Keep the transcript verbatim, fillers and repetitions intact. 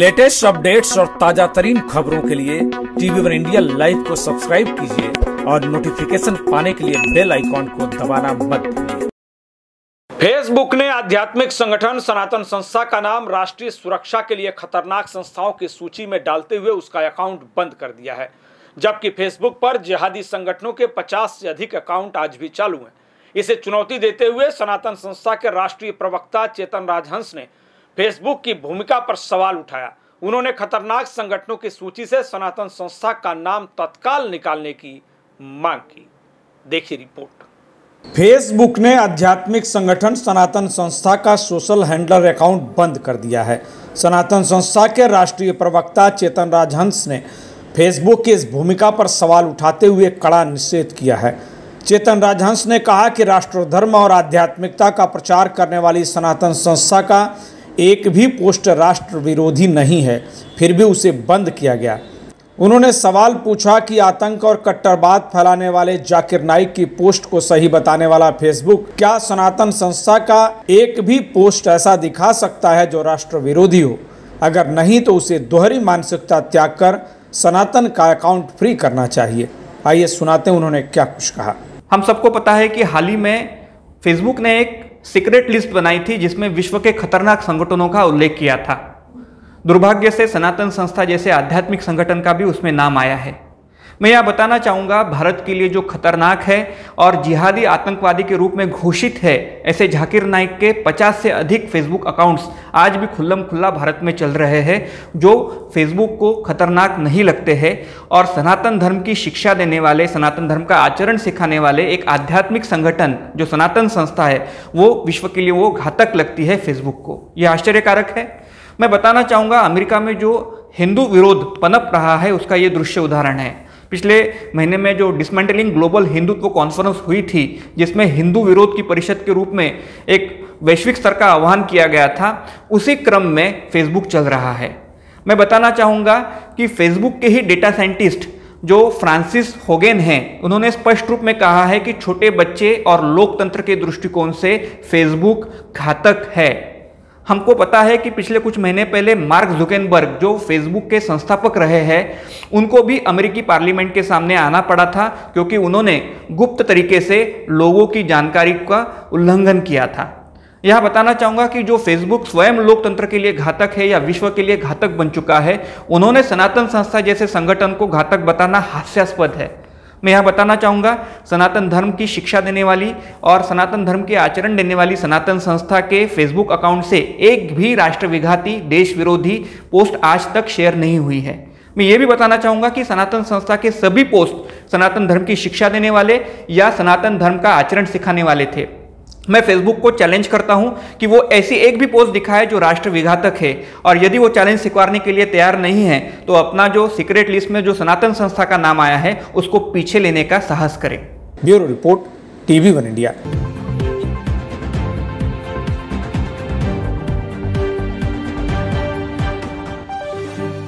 Latest updates और ताजा तरीन खबरों के लिए टीवी वन इंडिया लाइव को सब्सक्राइब कीजिए और नोटिफिकेशन पाने के लिए बेल आइकॉन को दबाना मत भूलिए। फेसबुक ने आध्यात्मिक संगठन सनातन संस्था का नाम राष्ट्रीय सुरक्षा के लिए खतरनाक संस्थाओं की सूची में डालते हुए उसका अकाउंट बंद कर दिया है, जबकि फेसबुक पर जिहादी संगठनों के पचास से अधिक अकाउंट आज भी चालू हैं। इसे चुनौती देते हुए सनातन संस्था के राष्ट्रीय प्रवक्ता चेतन राजहंस ने फेसबुक की भूमिका पर सवाल उठाया। उन्होंने खतरनाक संगठनों की सूची से सनातन संस्था का नाम तत्काल निकालने की मांग की। देखिए रिपोर्ट। फेसबुक ने आध्यात्मिक संगठन सनातन संस्था का सोशल हैंडलर अकाउंट बंद कर दिया है। सनातन संस्था के राष्ट्रीय प्रवक्ता चेतन राजहंस ने फेसबुक की इस भूमिका पर सवाल उठाते हुए कड़ा निषेध किया है। चेतन राजहंस ने कहा कि राष्ट्रधर्म और आध्यात्मिकता का प्रचार करने वाली सनातन संस्था का एक भी पोस्ट राष्ट्र विरोधी नहीं है, फिर भी उसे बंद किया गया। उन्होंने सवाल पूछा कि आतंक और कट्टरवाद फैलाने वाले जाकिर नाइक की पोस्ट को सही बताने वाला फेसबुक क्या सनातन संस्था का एक भी पोस्ट ऐसा दिखा सकता है जो राष्ट्र विरोधी हो? अगर नहीं तो उसे दोहरी मानसिकता त्याग कर सनातन का अकाउंट फ्री करना चाहिए। आइए सुनाते हैं उन्होंने क्या कुछ कहा। हम सबको पता है कि हाल ही में फेसबुक ने एक सीक्रेट लिस्ट बनाई थी जिसमें विश्व के खतरनाक संगठनों का उल्लेख किया था। दुर्भाग्य से सनातन संस्था जैसे आध्यात्मिक संगठन का भी उसमें नाम आया है। मैं यह बताना चाहूँगा, भारत के लिए जो खतरनाक है और जिहादी आतंकवादी के रूप में घोषित है, ऐसे जाकिर नाइक के पचास से अधिक फेसबुक अकाउंट्स आज भी खुल्लम खुल्ला भारत में चल रहे हैं, जो फेसबुक को खतरनाक नहीं लगते हैं। और सनातन धर्म की शिक्षा देने वाले, सनातन धर्म का आचरण सिखाने वाले एक आध्यात्मिक संगठन जो सनातन संस्था है, वो विश्व के लिए वो घातक लगती है फेसबुक को। यह आश्चर्यकारक है। मैं बताना चाहूँगा, अमेरिका में जो हिंदू विरोध पनप रहा है उसका ये दृश्य उदाहरण है। पिछले महीने में जो डिसमेंटलिंग ग्लोबल हिंदुत्व कॉन्फ्रेंस हुई थी, जिसमें हिंदू विरोध की परिषद के रूप में एक वैश्विक स्तर का आह्वान किया गया था, उसी क्रम में फेसबुक चल रहा है। मैं बताना चाहूँगा कि फेसबुक के ही डेटा साइंटिस्ट जो फ्रांसिस होगेन हैं, उन्होंने स्पष्ट रूप में कहा है कि छोटे बच्चे और लोकतंत्र के दृष्टिकोण से फेसबुक घातक है। हमको पता है कि पिछले कुछ महीने पहले मार्क जुकरबर्ग जो फेसबुक के संस्थापक रहे हैं, उनको भी अमेरिकी पार्लियामेंट के सामने आना पड़ा था, क्योंकि उन्होंने गुप्त तरीके से लोगों की जानकारी का उल्लंघन किया था। यह बताना चाहूँगा कि जो फेसबुक स्वयं लोकतंत्र के लिए घातक है या विश्व के लिए घातक बन चुका है, उन्होंने सनातन संस्था जैसे संगठन को घातक बताना हास्यास्पद है। मैं यह बताना चाहूँगा, सनातन धर्म की शिक्षा देने वाली और सनातन धर्म के आचरण देने वाली सनातन संस्था के फेसबुक अकाउंट से एक भी राष्ट्रविघाती, देश विरोधी पोस्ट आज तक शेयर नहीं हुई है। मैं ये भी बताना चाहूँगा कि सनातन संस्था के सभी पोस्ट सनातन धर्म की शिक्षा देने वाले या सनातन धर्म का आचरण सिखाने वाले थे। मैं फेसबुक को चैलेंज करता हूं कि वो ऐसी एक भी पोस्ट दिखाए जो राष्ट्र विघातक है, और यदि वो चैलेंज स्वीकारने के लिए तैयार नहीं है तो अपना जो सीक्रेट लिस्ट में जो सनातन संस्था का नाम आया है उसको पीछे लेने का साहस करें। Bureau report, TV one India.